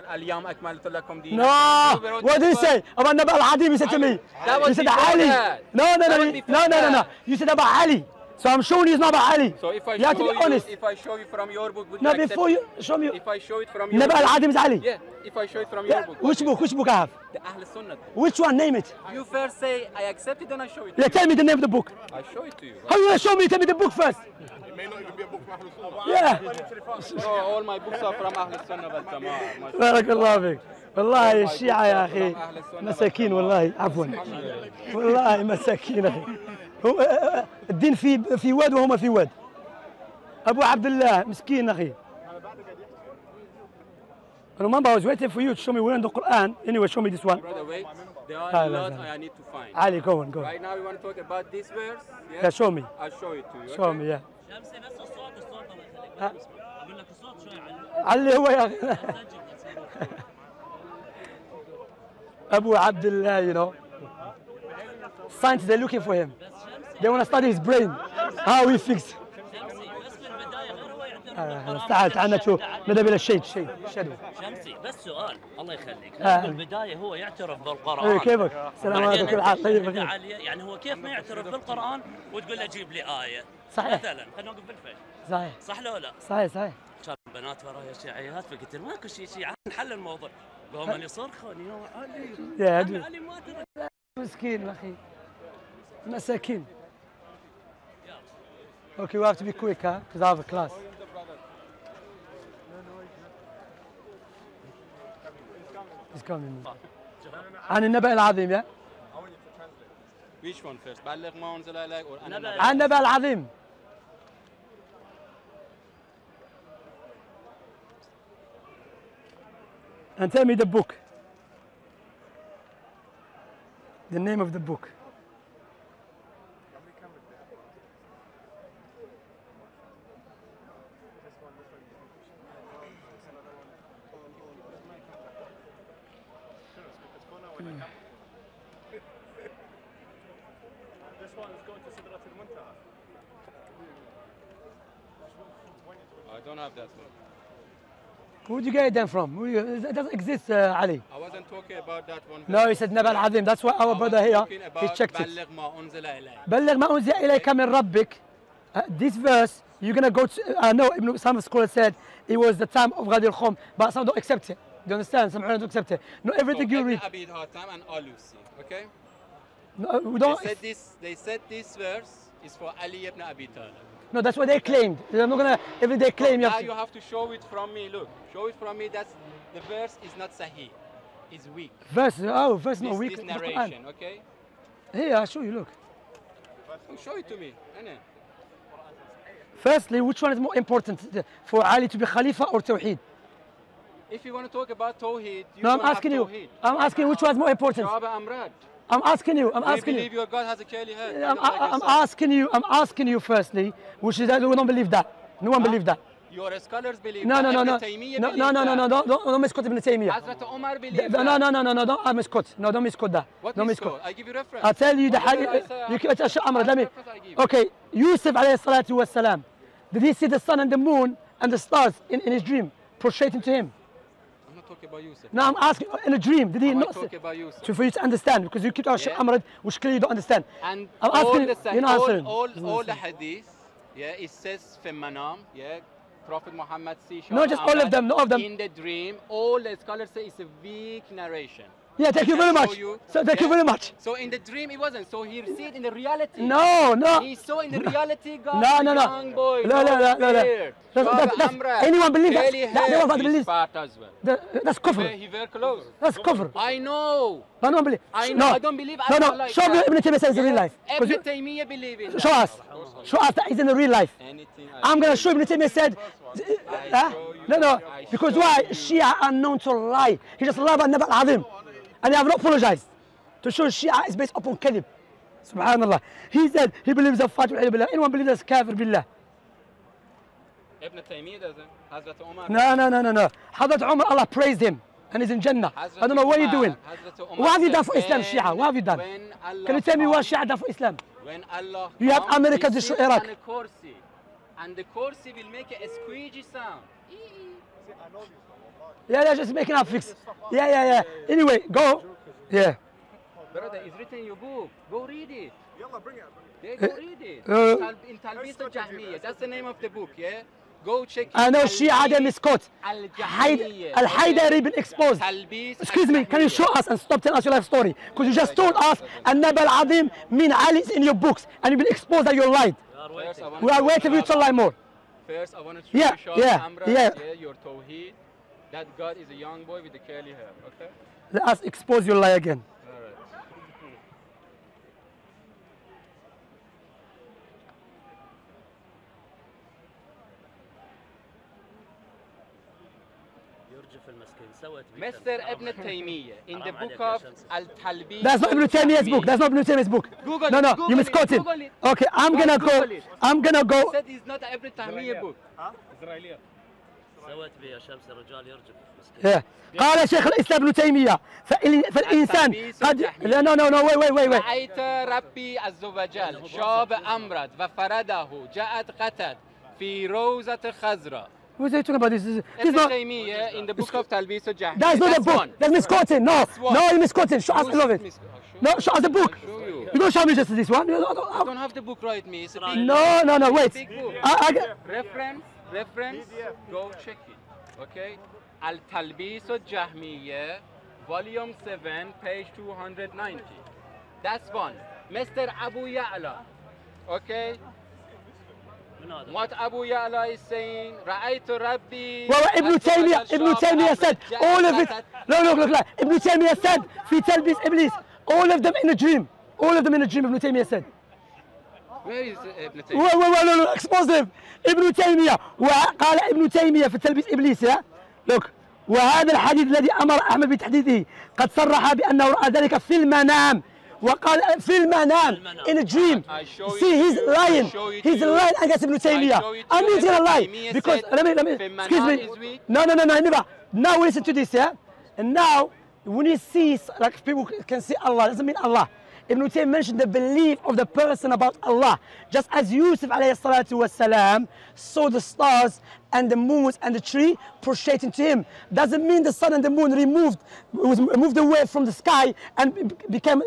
No, what do you say about Nabal Hadi? You said to me, you said Ali. No. You said about Ali. So I'm showing you it's not about Ali. So if I you have to be honest. If I show you from your book, would you accept it? No, before you show me. If I show it from your book. Nabal Hadi is Ali. Yeah, if I show it from your book. Which book I have? The Ahl al Sunnah. Which one? Name it. You first say, I accept it, then I show it to you. Yeah, tell me the name of the book. I show it to you. How are you going to show me? Tell me the book first. It may not even be a book from Ahl al Sunnah. Yeah. No, all my books are from Ahl al Sunnah wal Jamaa. Barakallah fik. والله الشيعة يا أخي مساكين والله عفوا والله مساكين أخي الدين في واد وهما في واد أبو عبد الله مسكين أخي remember I was waiting for you to show me where in the Quran anyway show me this one brother wait there are a lot I need to find Ali go on right now we want to talk about this verse yeah show me I'll show it to you show me yeah شمسي بس الصوت الله يخليك أقول لك الصوت شوي علي هو يا أخي Abu Abdullah, you know. Scientists, they're looking for him. They want to study his brain. How he fixed. استعد عنا شو ماذا بلا شيء شنو شمسي بس سؤال الله يخليك بالبدايه هو يعترف بالقران اي كيفك السلام عليكم كل عام طيب يعني هو كيف ما يعترف بالقران وتقول له جيب لي ايه صحيح مثلا خلينا نوقف بالفش صحيح صح لو لا صحيح كان بنات ورايا شيعيات فقلت له ماكو شيعي نحل الموضوع قام اللي صرخون يا علي يا علي ما ترى مسكين اخي مساكين اوكي وقت بي كويك ها because I have a class He's coming. عن النبأ العظيم يا. Which one first? بلغ ما أنزل إليك أو عن النبأ العظيم. And tell me the book. The name of the book. Where did you get them from? It doesn't exist, Ali. I wasn't talking about that one. No, he said Nabal Azim. That's why our brother here, he checked it. بلغ ما أنزل إليك من ربك. This verse, you're going to go to, I know some scholars said it was the time of Ghadir Khumm, but some don't accept it. Do you understand? Some don't accept it. Not everything you read. Abi Hatim and Alusi, okay? No, we don't. They said this verse is for Ali ibn Abi Talib. No, that's what they claimed. I'm not gonna. Every day claim. Now you have to show it from me. Look, show it from me. That's the verse is not sahih. It's weak. Verse not weak. This narration, okay? Here, I'll show you. Look. Show it to me. Firstly, which one is more important for Ali to be Khalifa or Tawheed? If you want to talk about Tawheed, you no, I'm asking you. Tawheed. I'm asking which one is more important. I'm asking you. Do you believe your God has a curly head? I'm asking you firstly, which is that we don't believe that. No one believes that. Your scholars believe that. No, don't misquote Ibn Taymiyyah. Hazrat Omar believes that. No, don't misquote. No, don't misquote that. What misquote? I give you reference. I'll tell you the hadith. Okay, Yusuf alayhi salatu was salam. Did he see the sun and the moon and the stars in his dream, prostrating to him? About Yusuf. Now I'm asking in a dream. Did he not talk about Yusuf? So for you to understand, because you keep asking Amrad, which clearly you don't understand. And I'm asking, you're not answering. All the hadith, yeah, it says Femanam, yeah, Prophet Muhammad see. Not just all of them, not all of them. In the dream, all the scholars say it's a weak narration. Yeah, thank you very much. So thank you very much. So in the dream it wasn't. So he received in the reality. No. He saw in the reality God. No. Young boy. No. Anyone believe that? Anyone believes that? That's kufr. He wear clothes. That's kufr. I know. But no one believes. I don't believe. No. Show me Ibn Taymiyyah says in real life. Ibn Taymiyyah believe it. Show us. Show us that is in the real life. I'm gonna show Ibn Taymiyyah said. No. Because why? Shia are known to lie. He just lied about Nabal Azim. And I have not apologized to show Shia is based upon Kadib. Subhanallah. He said he believes that Fatih Billah. Anyone believes that's Kafir Billah? Ibn Taymiyyah doesn't. Hazrat Omar. No. Hazrat Omar, Allah praised him and he's in Jannah. I don't know what you're doing. What have you done for Islam, Shia? What have you done? Can you tell me what Shia done for Islam? When Allah you have America destroy Iraq. And the Kursi will make a squeegee sound. Yeah, they're just making up fix. Yeah. Anyway, go. Yeah. Brother, it's written in your book. Go read it. Yalla, bring it. Go read it. In Talbis al-Jahmiyyah. That's the name of the book, yeah? Go check it. I know Shia Adam is caught. Al-Haidari been exposed. Excuse me, can you show us and stop telling us your life story? Because you just told us An-Naba al-Azim mean Ali is in your books and you've been exposed that you lied. We are waiting for you to lie more. First, I want to show you your tawheed, that God is a young boy with the curly hair, okay? Let us expose your lie again. Mr. Ibn Taymiyyah, in the book of Al-Talbi. That's not Ibn Taymiyyah's book. That's not Ibn Taymiyyah's book. Google no, Google you misquoted. Okay, I'm going to go. I'm going to go. He said it's not Ibn Taymiyyah book. Israeli. سوت بي يا شمس الرجال يرجف مسكين. قال شيخ الاسلام ابن تيميه فالانسان قد لا نو نو نو وي وي وي وي. رأيت ربي عز وجل شاب امرد وفرده جاءت قتت في روزة خضراء. What are you talking about? This is not in the book of Talbis al-Jahmiyyah. That's not a book. That's misquoting. No, you misquoting. Show us all of it. No, show us the book. You don't show me just this one. I don't have the book right me. No, wait. Reference. Go check it. Okay. Al-Talbis al-Jahmiyyah, volume 7, page 290. That's one. Mr. Abu Ya'la. Okay. What Abu Ya'la is saying, Ra'aytu Rabbi. Well, Ibn Taymiyyah said, all of it. Look. Ibn Taymiyyah said, Fi Talbis Iblis, all of them in a dream. All of them in a dream, Ibn Taymiyyah said. Where is Ibn Taymiyyah? Well, expose them. Ibn Taymiyyah. وقال Ibn Taymiyyah في تلبيس إبليس. Look. وهذا الحديث الذي أمر أحمد بتحديثه قد صرح بأنه رأى ذلك في المنام. وقال في المنام in a dream. See, he's lying. He's lying against Ibn Taymiyyah. I'm not gonna lie because let me. Excuse me. No, never. Now listen to this, yeah. And now when you see like people can see Allah, doesn't mean Allah. Ibn Taymiyyah mentioned the belief of the person about Allah. Just as Yusuf والسلام, saw the stars and the moons and the tree prostrating to him. Doesn't mean the sun and the moon was moved away from the sky and became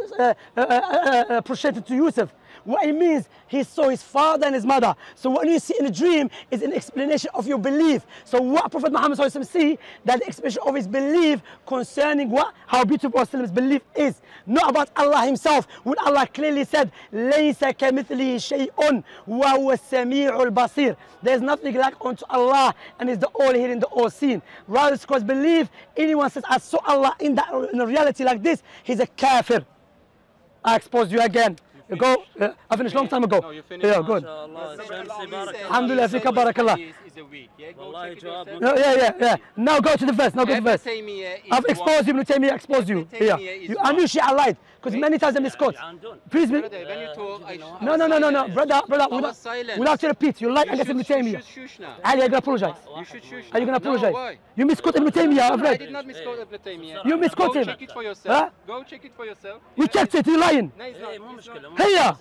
prostrated to Yusuf. What it means, he saw his father and his mother. So what you see in a dream is an explanation of your belief. So what Prophet Muhammad see, that the explanation of his belief concerning how beautiful Prophet's belief is. Not about Allah himself, when Allah clearly said, لَيْسَ كَمِثْلِهِ شَيْءٌ وَهُوَ السَّمِيعُ الْبَصِيرُ. There's nothing like unto Allah, and is the all hearing, the all seeing. Rather, because belief, anyone says, I saw Allah in a reality like this, he's a kafir. I exposed you again. Go. I finished long time ago. No, you finished. Yeah, good. Alhamdulillah, fika barakallah. Yeah. Now go to the verse. I've exposed you, Ibn Taymiyyah, exposed you. Yeah. I knew Shia lied because many times I misquote. Please, when you talk, no, brother. We'll have to repeat. You lied against Ibn Taymiyyah. Ali, I'm gonna apologize. You should shush. Are you gonna apologize? You misquote Ibn Taymiyyah. I've read. I did not misquote Ibn Taymiyyah. You misquote him. Go check it for yourself. We checked it. You're lying. قال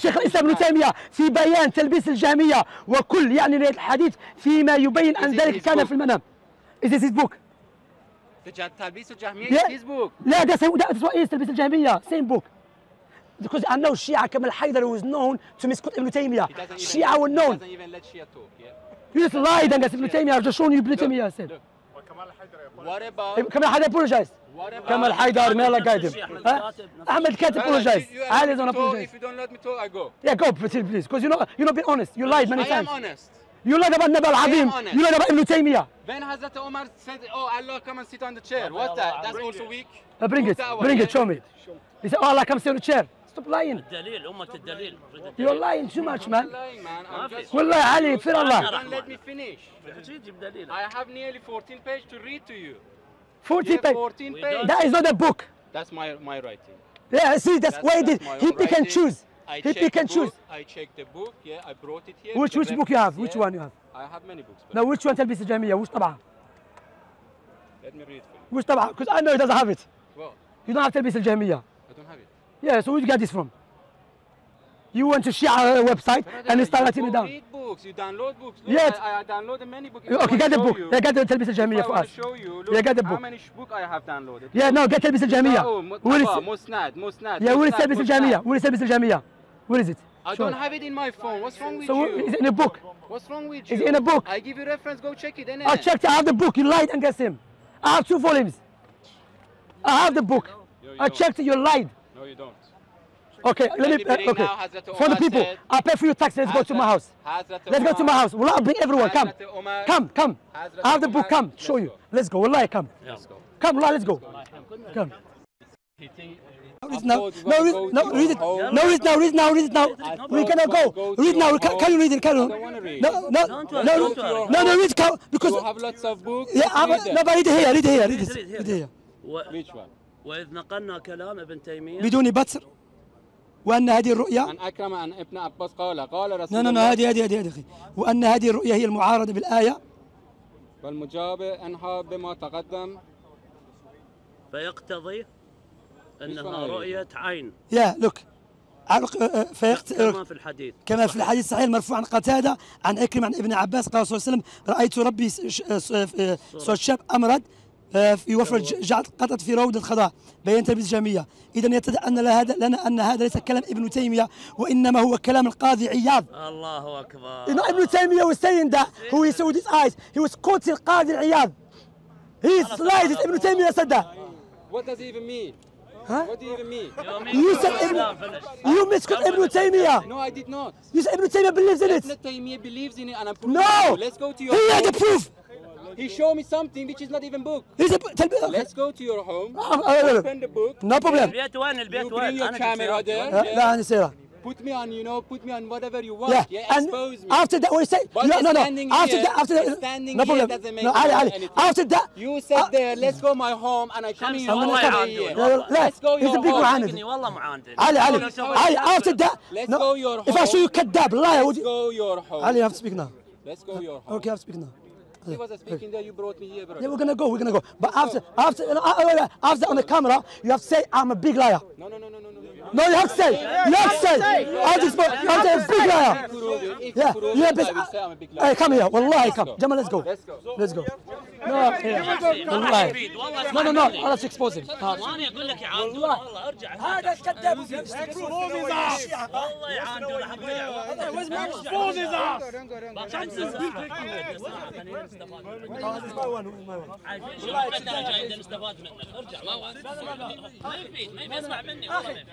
شيخ الاسلام ابن تيميه في بيان تلبيس الجهميه وكل يعني نهايه الحديث فيما يبين ان ذلك كان في المنام. Is this his book? تلبيس الجهميه is his book. لا that's what is تلبيس الجهميه same book. Because I know Shia Kamal Haidr was known to misquote Ibn Taymiyyah. Shia was known. He doesn't even let Shia talk. You just lied against Ibn Taymiyyah. I've just shown you Ibn Taymiyyah said. What about Kamal Haidr apologized? Kamal Haidr, may Allah guide him. Ahmed Kat apologized. Ali don't apologize. If you don't let me talk, I go. Yeah, go, please. Because you're not being honest. You lied many times. I am honest. You lied about Nabal Azim. You lied about Ibn Taymiyyah. When Hazrat Omar said, oh, Allah, come and sit on the chair. What's that? That's also weak. Bring it, show me. He said, oh, Allah, come sit on the chair. Stop lying. You're lying too much, man. I'm lying, man. Wallah, Ali, fear Allah. Don't let me finish. I have nearly 14 pages to read to you. 14 pages. That is not a book. That's my writing. Yeah, see, that's why he pick and choose. I checked the book. Yeah, I brought it here. Which book you have? Yeah. Which one you have? I have many books. Now, which one? Talbis al-Jahmiyyah. Which tab'a? Let me read for you. Which tab'a? Because I know he doesn't have it. Well, you don't have Talbis al-Jahmiyyah. I don't have it. Yeah, so where did you get this from? You went to Shia website and you start writing it down. books. You download books. Look, yes. I downloaded many books. If okay, get the book. Yeah, get the Talbis al-Jahmiyyah for us. I show you. Look, yeah, get the book. How many books I have downloaded? Yeah, no, get Talbis al-Jahmiyyah. Musnad. Yeah, where is Talbis al-Jahmiyyah? Where is it? I don't have it in my phone. What's wrong with you? It's in a book. What's wrong with you? It's in a book. I give you reference. Go check it. I checked. I have the book. You lied against him. I have 2 volumes. I have the book. No, I checked it. You lied. No, you don't. Okay, okay. For the people, I pay for your taxes. Let's go to my house. Let's go to my house. Wallah, bring everyone. Come. Come. I have the book. Come. Show you. Let's go. Wallah, come. Let's go. Come, wallah, let's go. Come. No, read it. No, read it now. We cannot go. Read now. Can you read it? No, read it. Because you have lots of books. Yeah, but read it here. Read it here. Which one? وإذ نقلنا كلام ابن تيمية بدون بتر وأن هذه الرؤيا عن أكرم عن ابن عباس قال رسول الله هذه أخي وأن هذه الرؤيا هي المعارضة بالآية والمجاب عنها بما تقدم فيقتضي أنها رؤية عين يا لك كما في الحديث صحيح المرفوع عن قتادة عن أكرم عن ابن عباس قال صلى الله عليه وسلم رأيت ربي صوت شاب أمرد في وفر جعد قطط في روضة الخضراء بين تلبيس الجهمية إذا يتضح أن هذا ليس كلام ابن تيمية وإنما هو كلام القاضي عياض الله أكبر ابن تيمية was saying that who he saw with his eyes he was quoting القاضي عياض he slides ابن تيمية said that what does he even mean huh what do you even mean you said you misquote ابن تيمية no I did not you said ابن تيمية believes in it ابن تيمية believes in it and I'm proving no let's go to your he had the proof He showed me something which is not even book. Let's go to your home. Open the book. No problem. You bring your camera there. Yeah. Put me on, put me on whatever you want. Yeah. Expose me. After that, we say. After that, after that. You said there. Let's go my home, and I come here. Let's go your home. Ali. After that. Let's go your home. If I show you kadab, lie. Let's go your home. Ali, I have to speak now. Let's go your home. Okay, I have to speak now. He was speaking there. You brought me here, brother. Yeah, we're gonna go. But after on the camera, you have to say I'm a big liar. No, you have to say. I'm a big liar. Yeah. I'm a big liar. Hey, come here. Wallahi, come. Jamal, let's go. Let's go. No, yeah. No. Let's expose him. والله والله يستفاد منك ارجع ما يفيد ما يسمع مني والله